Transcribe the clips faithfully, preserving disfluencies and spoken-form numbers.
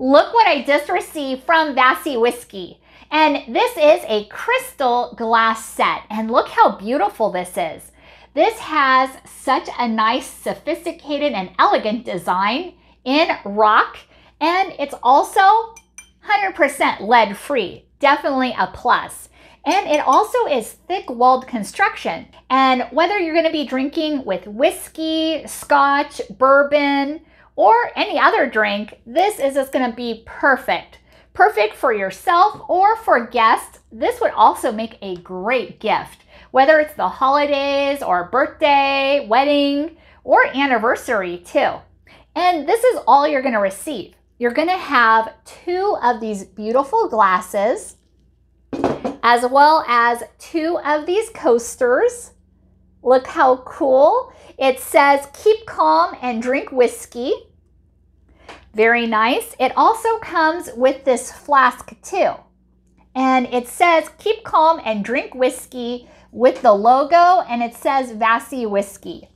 Look what I just received from Vaci Whiskey. And this is a crystal glass set. And look how beautiful this is. This has such a nice, sophisticated, and elegant design in rock. And it's also one hundred percent lead-free. Definitely a plus. And it also is thick-walled construction. And whether you're going to be drinking with whiskey, scotch, bourbon, or any other drink, this is just going to be perfect. Perfect for yourself or for guests. This would also make a great gift, whether it's the holidays or birthday, wedding, or anniversary too. And this is all you're going to receive. You're going to have two of these beautiful glasses, as well as two of these coasters. Look how cool. It says, keep calm and drink whiskey. Very nice. It also comes with this flask too. And it says, keep calm and drink whiskey with the logo. And it says Vaci Whiskey.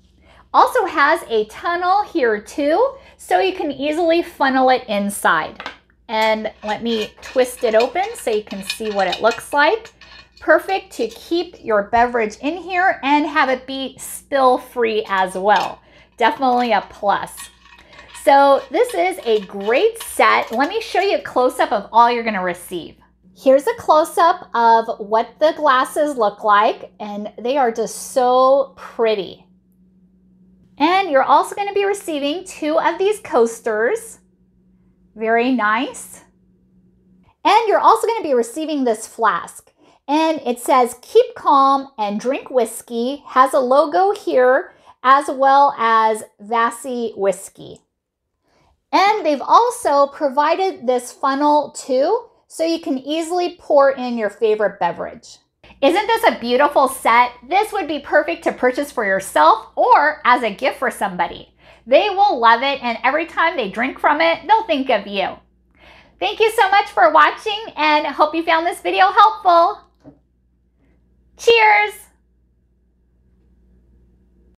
Also has a tunnel here too, so you can easily funnel it inside. And let me twist it open so you can see what it looks like. Perfect to keep your beverage in here and have it be spill-free as well. Definitely a plus. So this is a great set. Let me show you a close-up of all you're going to receive. Here's a close-up of what the glasses look like, and they are just so pretty. And you're also going to be receiving two of these coasters. Very nice. And you're also going to be receiving this flask. And it says, keep calm and drink whiskey. Has a logo here, as well as Vaci Whiskey. And they've also provided this funnel too, so you can easily pour in your favorite beverage. Isn't this a beautiful set? This would be perfect to purchase for yourself or as a gift for somebody. They will love it, and every time they drink from it, they'll think of you. Thank you so much for watching, and hope you found this video helpful. Cheers!